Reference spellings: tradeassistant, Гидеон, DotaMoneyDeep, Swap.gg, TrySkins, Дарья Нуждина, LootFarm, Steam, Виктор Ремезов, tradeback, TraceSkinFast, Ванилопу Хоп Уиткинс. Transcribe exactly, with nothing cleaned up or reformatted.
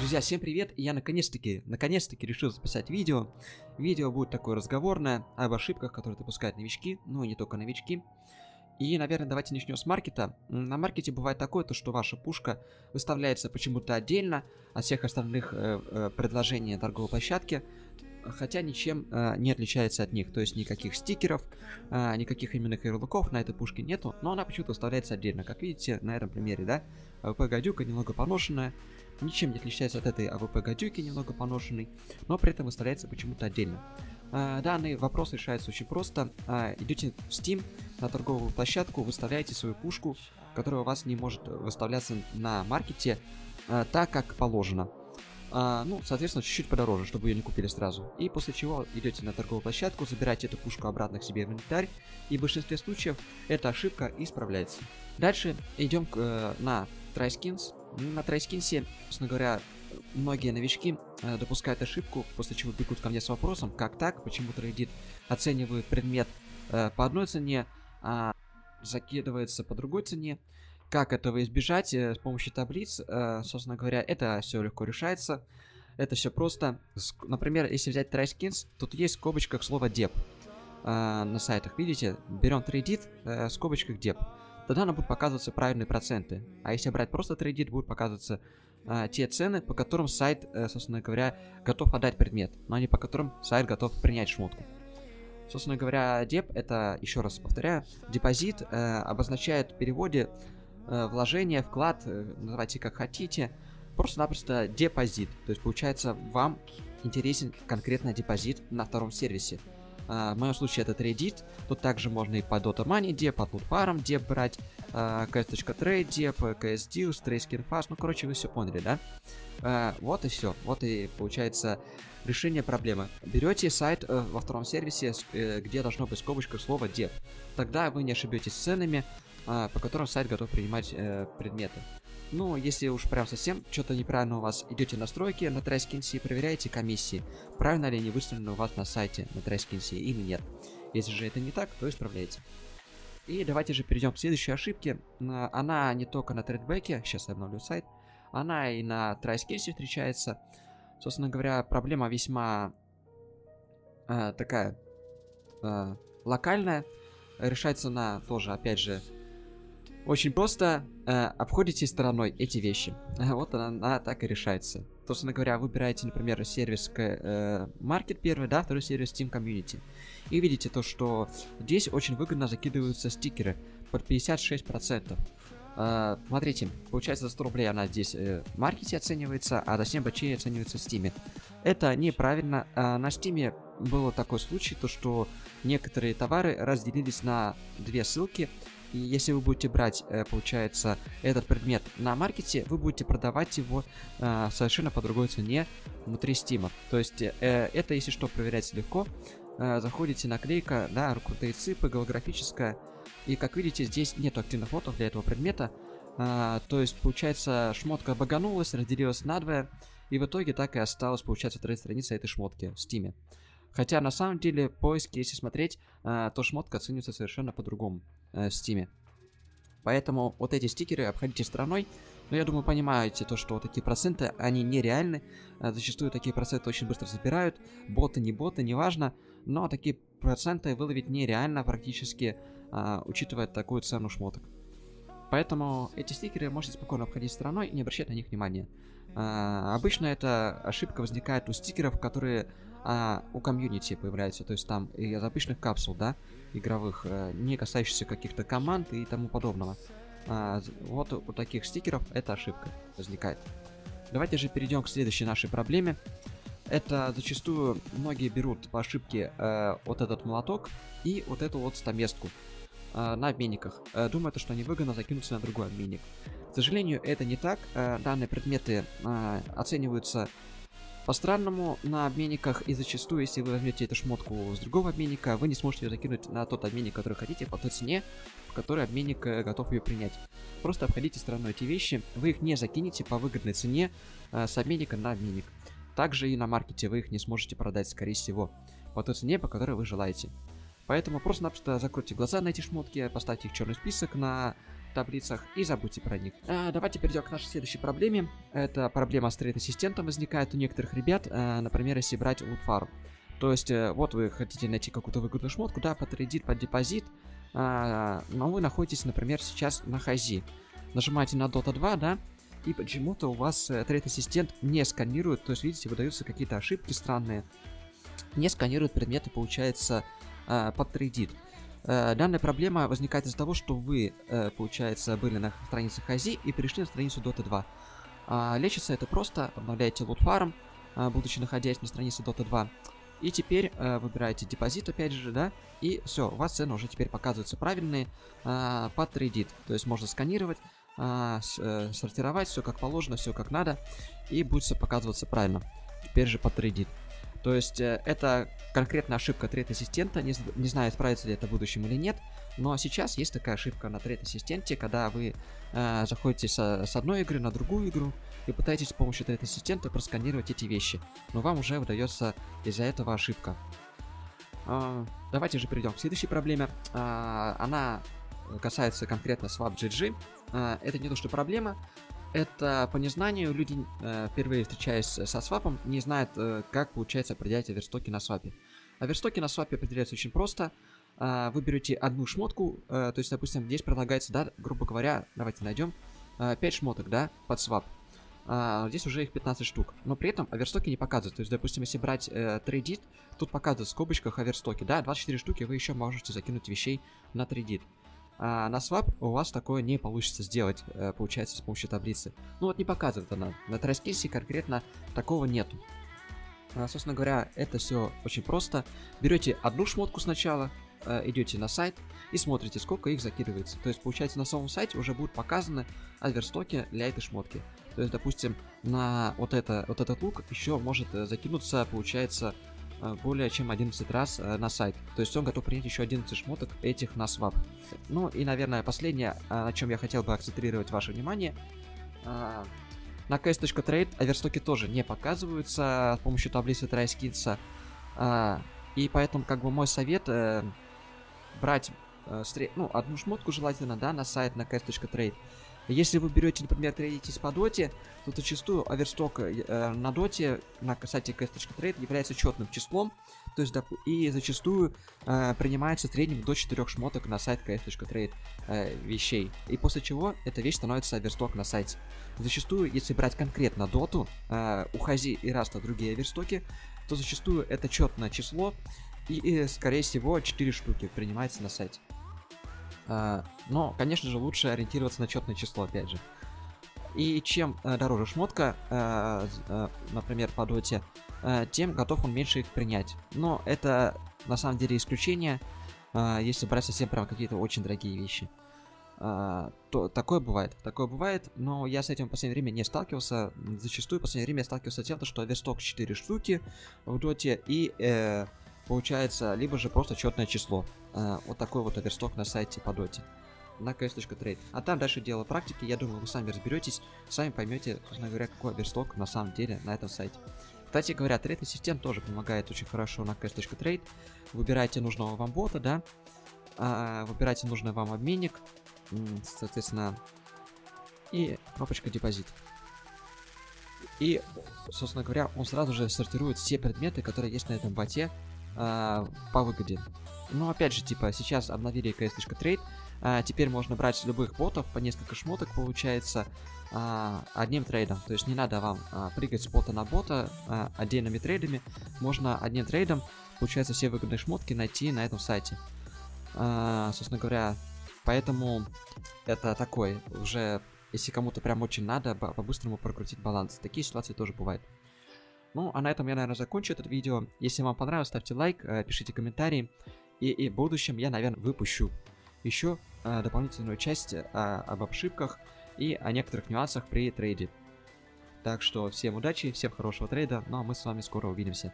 Друзья, всем привет! Я наконец-таки, наконец-таки решил записать видео. Видео будет такое разговорное об ошибках, которые допускают новички, ну и не только новички. И, наверное, давайте начнем с маркета. На маркете бывает такое, то, что ваша пушка выставляется почему-то отдельно от всех остальных э, э, предложений торговой площадки, хотя ничем э, не отличается от них. То есть никаких стикеров, э, никаких именных ярлыков на этой пушке нету, но она почему-то выставляется отдельно, как видите на этом примере, да? АВП-гадюка немного поношенная, ничем не отличается от этой АВП-гадюки немного поношенной, но при этом выставляется почему-то отдельно. А, данный вопрос решается очень просто. А, идете в Steam на торговую площадку, выставляете свою пушку, которая у вас не может выставляться на маркете а, так, как положено. А, ну, соответственно, чуть-чуть подороже, чтобы ее не купили сразу. И после чего идете на торговую площадку, забираете эту пушку обратно к себе в инвентарь, и в большинстве случаев эта ошибка исправляется. Дальше идем к, э, на TrySkins. На TrySkins, собственно говоря, многие новички э, допускают ошибку, после чего бегут ко мне с вопросом, как так, почему трейдит оценивает предмет э, по одной цене, а закидывается по другой цене. Как этого избежать с помощью таблиц, собственно говоря, это все легко решается, это все просто. Например, если взять TrySkins, тут есть в скобочках слово деп на сайтах, видите, берем трейдит, в скобочках деп, тогда нам будут показываться правильные проценты, а если брать просто трейдит, будут показываться те цены, по которым сайт, собственно говоря, готов отдать предмет, но не по которым сайт готов принять шмотку. Собственно говоря, деп, это, еще раз повторяю, депозит обозначает в переводе вложение, вклад, называйте как хотите, просто-напросто депозит. То есть получается, вам интересен конкретно депозит на втором сервисе. В моем случае это трейдит, тут также можно и по DotaMoneyDeep, по LootFarm деп брать, кей эф точка трейд деп, си эс Deals, TraceSkinFast, ну короче вы все поняли, да? Вот и все, вот и получается решение проблемы. Берете сайт во втором сервисе, где должно быть скобочка слова деп, тогда вы не ошибетесь с ценами, по которым сайт готов принимать э, предметы. Ну, если уж прям совсем что-то неправильно у вас, идете в настройки на TrySkins и проверяете комиссии, правильно ли они выставлены у вас на сайте на TrySkins или нет. Если же это не так, то исправляйте. И давайте же перейдем к следующей ошибке. Она не только на трейдбеке, сейчас я обновлю сайт, она и на TrySkins встречается. Собственно говоря, проблема весьма э, такая э, локальная, решается она тоже, опять же, очень просто, э, обходите стороной эти вещи. Вот она, она так и решается. Собственно говоря, выбираете, например, сервис э, Market первый, да, второй сервис Steam Community. И видите то, что здесь очень выгодно закидываются стикеры под пятьдесят шесть процентов. Э, смотрите, получается за сто рублей она здесь э, в маркете оценивается, а за семь бачей оценивается в Steam. Это неправильно. Э, на Steam было такой случай, то что некоторые товары разделились на две ссылки. И если вы будете брать, получается, этот предмет на маркете, вы будете продавать его э, совершенно по другой цене внутри Steam. То есть э, это, если что, проверять легко. Э, заходите, наклейка, да, крутые цифры, голографическая. И как видите, здесь нет активных лотов для этого предмета. Э, то есть, получается, шмотка баганулась, разделилась надвое. И в итоге так и осталась, получается, вторая страница этой шмотки в Steam. Хотя на самом деле поиски, если смотреть, э, то шмотка оценивается совершенно по-другому э, в Steam. Поэтому вот эти стикеры обходите стороной. Но я думаю, понимаете то, что вот такие проценты, они нереальны. Э, зачастую такие проценты очень быстро забирают. Боты, не боты, неважно. Но такие проценты выловить нереально практически, э, учитывая такую цену шмоток. Поэтому эти стикеры можете спокойно обходить стороной и не обращать на них внимания. Э, обычно эта ошибка возникает у стикеров, которые... А, у комьюнити появляется, то есть там из обычных капсул, да, игровых, э, не касающихся каких-то команд и тому подобного. А, вот у таких стикеров эта ошибка возникает. Давайте же перейдем к следующей нашей проблеме. Это зачастую многие берут по ошибке э, вот этот молоток и вот эту вот стаместку э, на обменниках, э, думая, что они выгодно закинутся на другой обменник. К сожалению, это не так. Э, данные предметы э, оцениваются по-странному на обменниках, и зачастую, если вы возьмете эту шмотку с другого обменника, вы не сможете ее закинуть на тот обменник, который хотите, по той цене, по которой обменник готов ее принять. Просто обходите стороной эти вещи, вы их не закинете по выгодной цене э, с обменника на обменник. Также и на маркете вы их не сможете продать, скорее всего, по той цене, по которой вы желаете. Поэтому просто-напросто закройте глаза на эти шмотки, поставьте их в черный список на таблицах и забудьте про них. А, давайте перейдем к нашей следующей проблеме. Это проблема с трейд-ассистентом возникает у некоторых ребят, а, например, если брать LootFarm. То есть, вот вы хотите найти какую-то выгодную шмотку, да, под кредит, под депозит, а, но вы находитесь, например, сейчас на хази. Нажимаете на Дота два, да, и почему-то у вас трейд-ассистент не сканирует, то есть, видите, выдаются какие-то ошибки странные. Не сканирует предметы, получается, под трейдит. Данная проблема возникает из-за того, что вы, получается, были на странице хази и перешли на страницу Дота два. Лечится это просто, обновляете LootFarm, будучи находясь на странице Дота два. И теперь э, выбираете депозит, опять же, да, и все, у вас цены уже теперь показываются правильные э, под трейдит. То есть можно сканировать, э, с, э, сортировать, все как положено, все как надо, и будет все показываться правильно. Теперь же под трейдит. То есть э, это конкретная ошибка трейд-ассистента, не, не знаю, исправится ли это в будущем или нет, но сейчас есть такая ошибка на трейд-ассистенте, когда вы э, заходите со, с одной игры на другую игру, и пытаетесь с помощью трейд-ассистента просканировать эти вещи, но вам уже выдается из-за этого ошибка. А, давайте же перейдем к следующей проблеме. А, она касается конкретно Swap.gg. А, это не то, что проблема, это по незнанию люди, впервые встречаясь со свапом, не знают, как получается определять оверстоки на свапе. Оверстоки на свапе определяются очень просто. А, вы берете одну шмотку, а, то есть, допустим, здесь предлагается, да, грубо говоря, давайте найдем а, пять шмоток, да, под свап. Uh, здесь уже их пятнадцать штук, но при этом оверстоки не показывают. То есть, допустим, если брать трейдит, uh, тут показывают в скобочках оверстоки, да, двадцать четыре штуки вы еще можете закинуть вещей на трейдит. Uh, на свап у вас такое не получится сделать, uh, получается, с помощью таблицы. Ну вот не показывает она, на TrySkins конкретно такого нету. Uh, собственно говоря, это все очень просто. Берете одну шмотку сначала, uh, идете на сайт и смотрите, сколько их закидывается. То есть, получается, на самом сайте уже будут показаны оверстоки для этой шмотки. То есть, допустим, на вот, это, вот этот лук еще может закинуться, получается, более чем одиннадцать раз на сайт. То есть он готов принять еще одиннадцать шмоток этих на свап. Ну и, наверное, последнее, на чем я хотел бы акцентрировать ваше внимание. На кей эф точка трейд оверстоки тоже не показываются с помощью таблицы TrySkins. И поэтому, как бы, мой совет брать ну, одну шмотку желательно, да, на сайт на кей эф точка трейд. Если вы берете, например, трейдитесь по доте, то зачастую оверсток э, на доте, на сайте кей эф точка трейд является четным числом, то есть, и зачастую э, принимается в среднем до четырёх шмоток на сайт кей эф точка трейд э, вещей, и после чего эта вещь становится оверсток на сайте. Зачастую, если брать конкретно доту, э, у хази и раста другие оверстоки, то зачастую это четное число, и, и скорее всего четыре штуки принимается на сайте. Но, конечно же, лучше ориентироваться на четное число, опять же. И чем дороже шмотка, например, по доте, тем готов он меньше их принять. Но это, на самом деле, исключение, если брать совсем прям какие-то очень дорогие вещи. То, такое бывает, такое бывает, но я с этим в последнее время не сталкивался. Зачастую в последнее время я сталкивался с тем, что оверсток четыре штуки в доте и... Э, получается, либо же просто четное число. Э, вот такой вот оверсток на сайте по доте. На кей эф точка трейд. А там дальше дело практики. Я думаю, вы сами разберетесь, сами поймете, собственно говоря, какой оверсток на самом деле на этом сайте. Кстати говоря, трейд-ассистент тоже помогает очень хорошо на кей эф точка трейд. Выбирайте нужного вам бота, да. Э, выбирайте нужный вам обменник. Соответственно, и кнопочка депозит. И, собственно говоря, он сразу же сортирует все предметы, которые есть на этом боте, по выгоде. Но опять же, типа, сейчас обновили кей эс точка трейд, а, теперь можно брать с любых ботов по несколько шмоток, получается, а, одним трейдом. То есть не надо вам а, прыгать с бота на бота а, отдельными трейдами. Можно одним трейдом, получается, все выгодные шмотки найти на этом сайте. А, собственно говоря, поэтому это такой уже, если кому-то прям очень надо, по-быстрому прокрутить баланс. Такие ситуации тоже бывают. Ну, а на этом я, наверное, закончу это видео. Если вам понравилось, ставьте лайк, пишите комментарии. И, и в будущем я, наверное, выпущу еще а, дополнительную часть а, об ошибках и о некоторых нюансах при трейде. Так что всем удачи, всем хорошего трейда, ну а мы с вами скоро увидимся.